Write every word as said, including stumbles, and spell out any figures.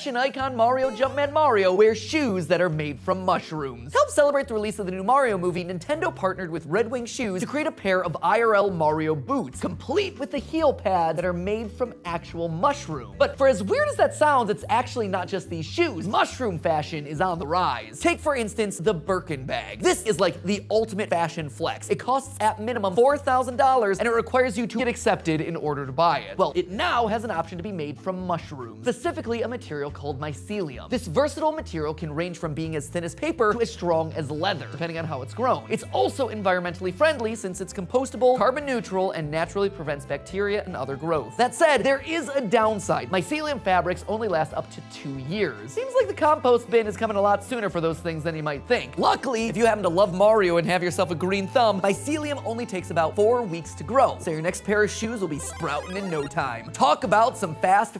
fashion icon Mario Jumpman Mario wears shoes that are made from mushrooms. To help celebrate the release of the new Mario movie, Nintendo partnered with Red Wing Shoes to create a pair of I R L Mario boots, complete with the heel pads that are made from actual mushrooms. But for as weird as that sounds, it's actually not just these shoes. Mushroom fashion is on the rise. Take, for instance, the Birkin bag. This is like the ultimate fashion flex. It costs at minimum four thousand dollars, and it requires you to get accepted in order to buy it. Well, it now has an option to be made from mushrooms, specifically a material called mycelium. This versatile material can range from being as thin as paper to as strong as leather, depending on how it's grown. It's also environmentally friendly since it's compostable, carbon neutral, and naturally prevents bacteria and other growth. That said, there is a downside. Mycelium fabrics only last up to two years. Seems like the compost bin is coming a lot sooner for those things than you might think. Luckily, if you happen to love Mario and have yourself a green thumb, mycelium only takes about four weeks to grow, so your next pair of shoes will be sprouting in no time. Talk about some fast